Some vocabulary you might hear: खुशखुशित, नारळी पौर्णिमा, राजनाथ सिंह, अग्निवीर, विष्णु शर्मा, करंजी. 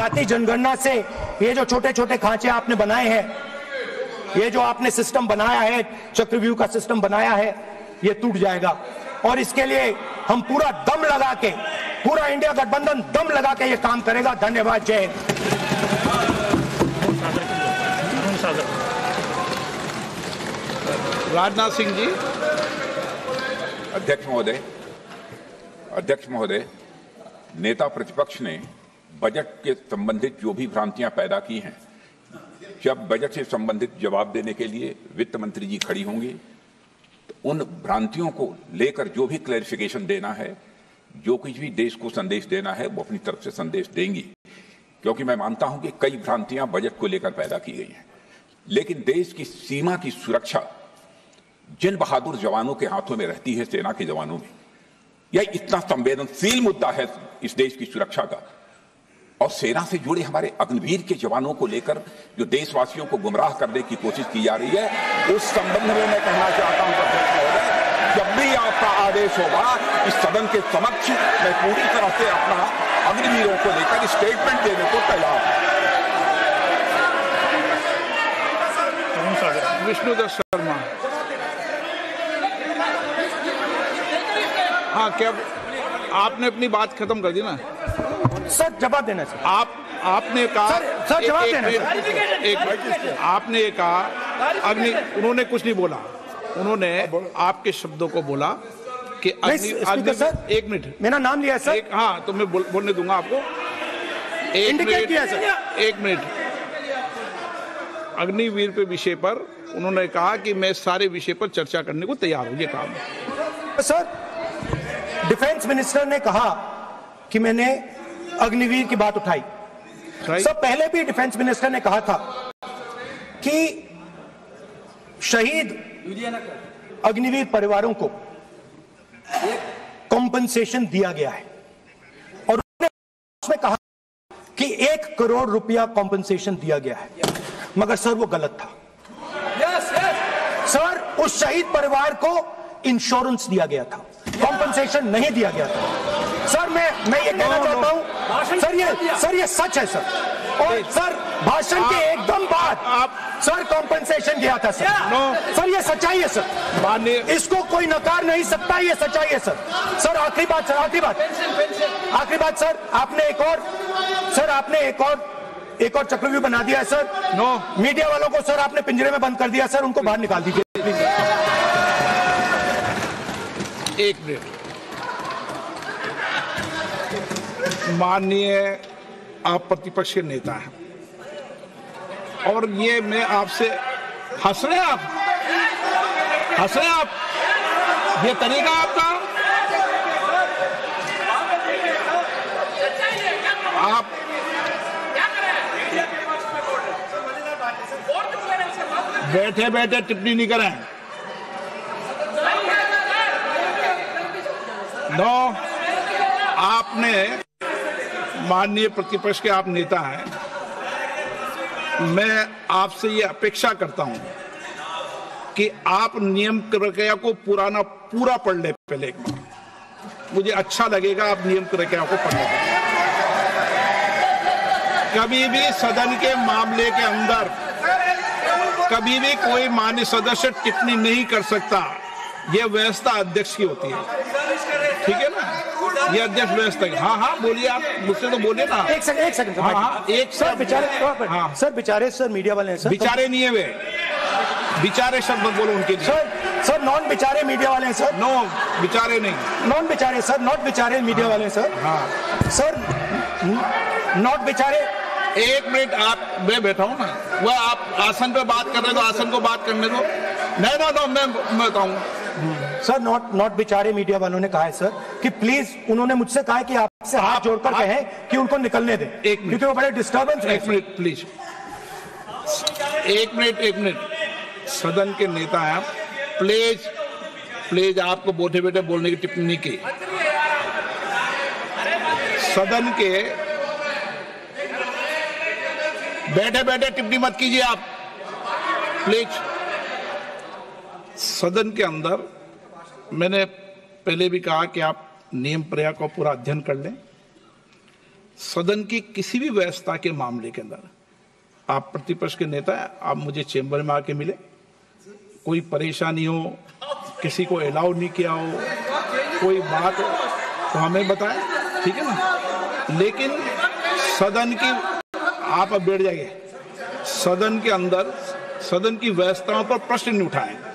जाति जनगणना से ये जो छोटे छोटे खांचे आपने बनाए हैं, ये जो आपने सिस्टम बनाया है, चक्रव्यूह का सिस्टम बनाया है, ये टूट जाएगा। और इसके लिए हम पूरा दम लगा के, पूरा इंडिया गठबंधन दम लगा के ये काम करेगा। धन्यवाद, जय हिंद। राजनाथ सिंह जी। अध्यक्ष महोदय, नेता प्रतिपक्ष ने बजट के संबंधित जो भी भ्रांतियां पैदा की हैं, जब बजट से संबंधित जवाब देने के लिए वित्त मंत्री जी खड़ी होंगी, तो उन भ्रांतियों को लेकर जो भी क्लैरिफिकेशन देना है, जो कुछ भी देश को संदेश देना है, वो अपनी तरफ से संदेश देंगी। क्योंकि मैं मानता हूं कि कई भ्रांतियां बजट को लेकर पैदा की गई हैं, लेकिन देश की सीमा की सुरक्षा जिन बहादुर जवानों के हाथों में रहती है, सेना के जवानों में, यह इतना संवेदनशील मुद्दा है इस देश की सुरक्षा का। और सेना से जुड़े हमारे अग्निवीर के जवानों को लेकर जो देशवासियों को गुमराह करने की कोशिश की जा रही है, उस संबंध में मैं कहना चाहता हूं जब भी आपका आदेश होगा, इस सदन के समक्ष मैं पूरी तरह से अपना अग्निवीरों को लेकर स्टेटमेंट देने को तैयार हूं। विष्णु शर्मा। हाँ, क्या आपने अपनी बात खत्म कर दी ना सर? जवाब देना सर। आपने कहा सर, जवाब देना। एक आपने ये कहा अग्नि, उन्होंने कुछ नहीं बोला, उन्होंने आपके शब्दों को बोला कि सर, एक मिनट मेरा नाम लिया सर। हाँ, तो मैं बोलने दूंगा आपको। एक मिनट अग्निवीर पे विषय पर उन्होंने कहा कि मैं सारे विषय पर चर्चा करने को तैयार हूं। ये काम सर, डिफेंस मिनिस्टर ने कहा कि मैंने अग्निवीर की बात उठाई। सब पहले भी डिफेंस मिनिस्टर ने कहा था कि शहीद अग्निवीर परिवारों को कंपनसेशन दिया गया है, और उसमें कहा कि 1 करोड़ रुपया कंपनसेशन दिया गया है, मगर सर वो गलत था। सर, उस शहीद परिवार को इंश्योरेंस दिया गया था, कंपनसेशन नहीं दिया गया था। सर मैं ये कहना चाहता हूं सर ये सच है सर। और सर, भाषण के एकदम बाद आप सर कंपनसेशन दिया था सर। सर, ये सच्चाई है सर, इसको कोई नकार नहीं सकता, ये सच्चाई है सर। सर, आखिरी बात सर, आपने एक और चक्रव्यूह बना दिया है सर। मीडिया वालों को सर आपने पिंजरे में बंद कर दिया सर, उनको बाहर निकाल दीजिए। 1 मिनट। माननीय आप प्रतिपक्ष के नेता हैं, और ये मैं आपसे हंस रहे आप, ये तरीका आपका, आप बैठे बैठे टिप्पणी नहीं करें। नो, आपने माननीय प्रतिपक्ष के आप नेता हैं, मैं आपसे ये अपेक्षा करता हूं कि आप नियम प्रक्रिया को पूरा पढ़ लें। पहले एक बार मुझे अच्छा लगेगा आप नियम प्रक्रिया को पढ़ लें। कभी भी सदन के मामले के अंदर कभी भी कोई माननीय सदस्य टिप्पणी नहीं कर सकता। यह व्यवस्था अध्यक्ष की होती है, ठीक है ना? ये अध्यक्ष व्यवस्था। हाँ, बोलिए आप, मुझसे तो बोलिए ना। एक सेकंड सर, बेचारे सर मीडिया वाले हैं सर, बेचारे नहीं है वे, बेचारे शब्द बोलो उनके लिए सर। नॉन बेचारे मीडिया वाले हैं सर। नो बेचारे नहीं, नॉन बेचारे सर, नॉट बेचारे मीडिया वाले हैं सर। हाँ सर, नॉट बेचारे। 1 मिनट, आप, मैं बैठा हूँ ना, वह आप आसन पे बात कर रहे हो, आसन को बात करने दो। नहीं, मैं बताऊँ सर, नॉट बेचारे मीडिया वालों ने कहा है सर कि प्लीज, उन्होंने मुझसे कहा है कि आपसे हाथ जोड़कर कहें कि उनको निकलने दें, क्योंकि वो बड़े डिस्टर्बेंस। 1 minute please, 1 minute. सदन के नेता हैं आप, प्लीज आपको बैठे बैठे बोलने की टिप्पणी नहीं की। सदन के बैठे बैठे टिप्पणी मत कीजिए आप प्लीज। सदन के अंदर मैंने पहले भी कहा कि आप नियम प्रक्रिया को पूरा अध्ययन कर लें। सदन की किसी भी व्यवस्था के मामले के अंदर आप प्रतिपक्ष के नेता हैं, आप मुझे चेंबर में आके मिले, कोई परेशानी हो, किसी को अलाउ नहीं किया हो, कोई बात हो तो हमें बताएं, ठीक है ना। लेकिन सदन की आप अब बैठ जाइए, सदन के अंदर सदन की व्यवस्थाओं पर प्रश्न नहीं उठाएं।